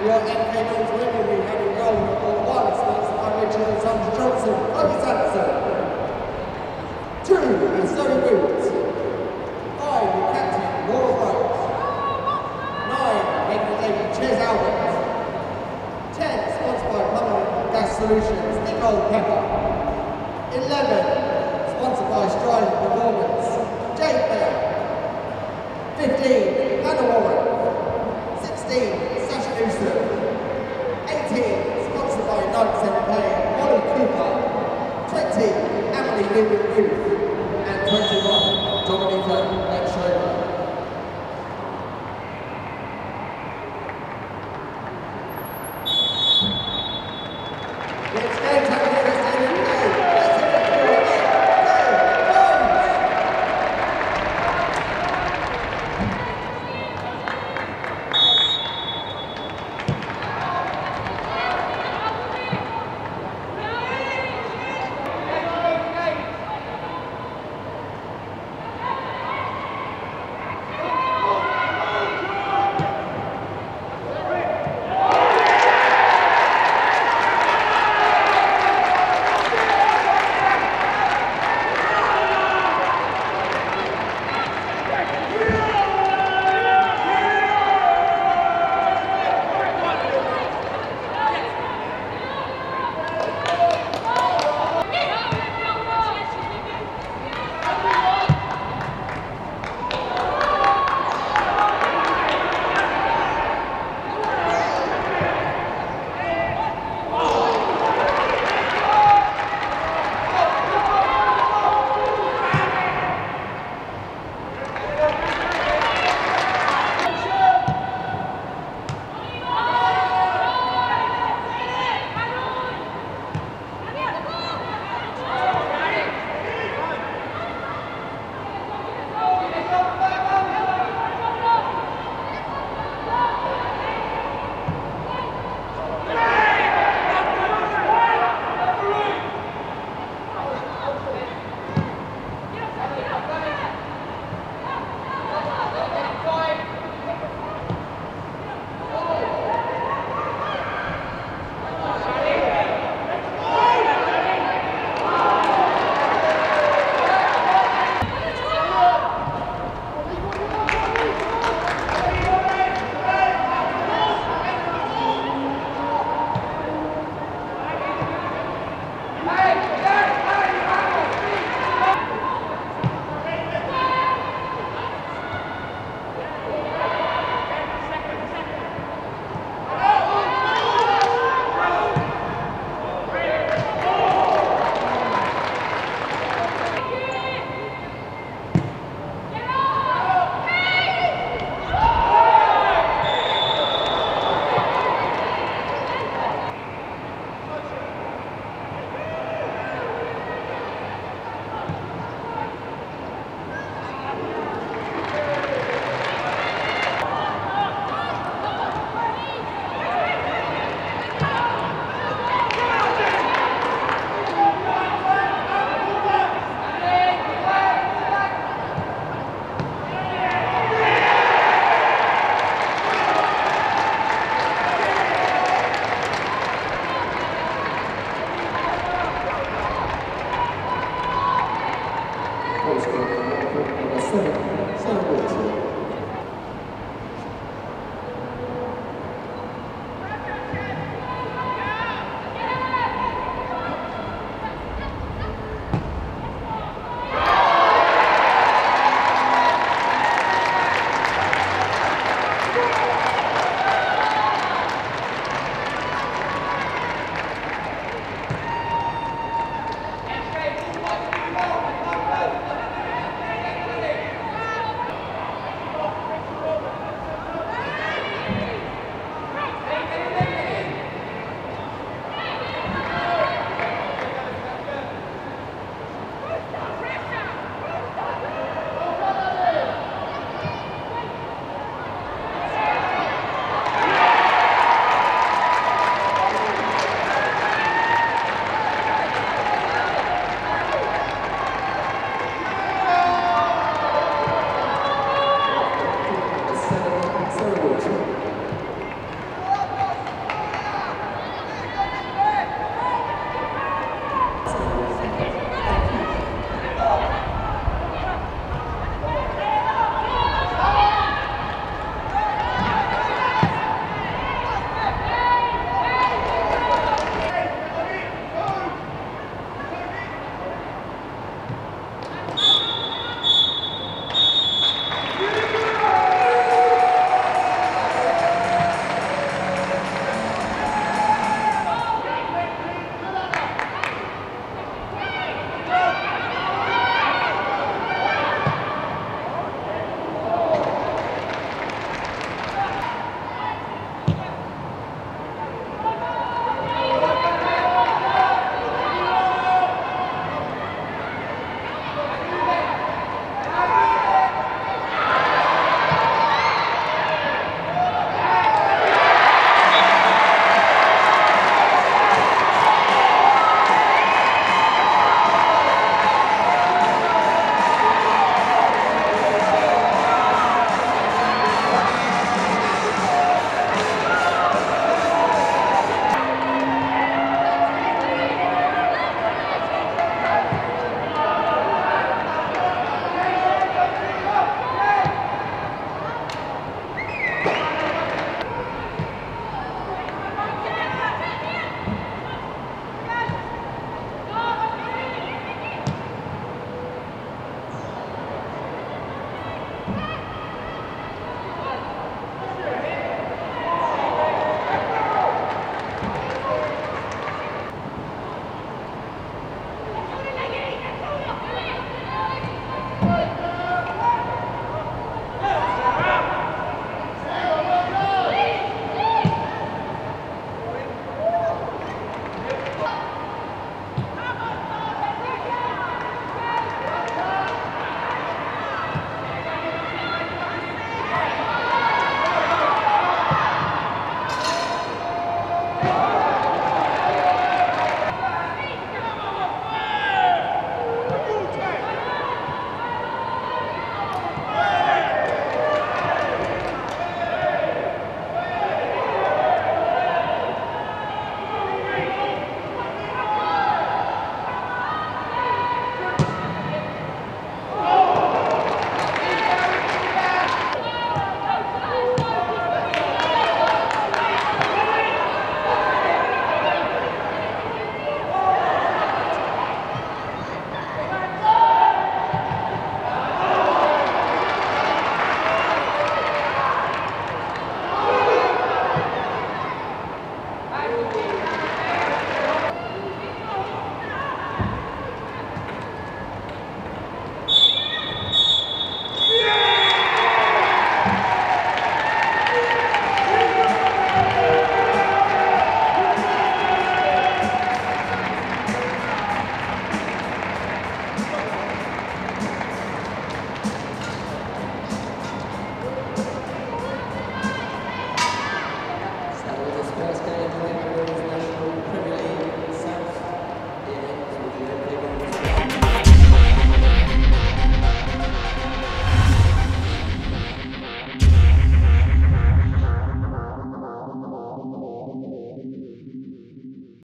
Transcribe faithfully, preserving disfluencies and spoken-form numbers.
We are dedicated to everything having goal for the wirelessness by Richard Sandra Johnson, Huggy Sanderson. Two, and Zoe Woods. Five, Captain Laura Rose. Nine, David Chiz Alvarez. Ten, sponsored by Plumber Gas Solutions, Nicole Pepper. Eleven, sponsored by Stride Performance, Jake Bell. Fifteen, Hannah Warren. Sixteen, eighteen, sponsored by ninety-seven player Molly Cooper. twenty, Emily.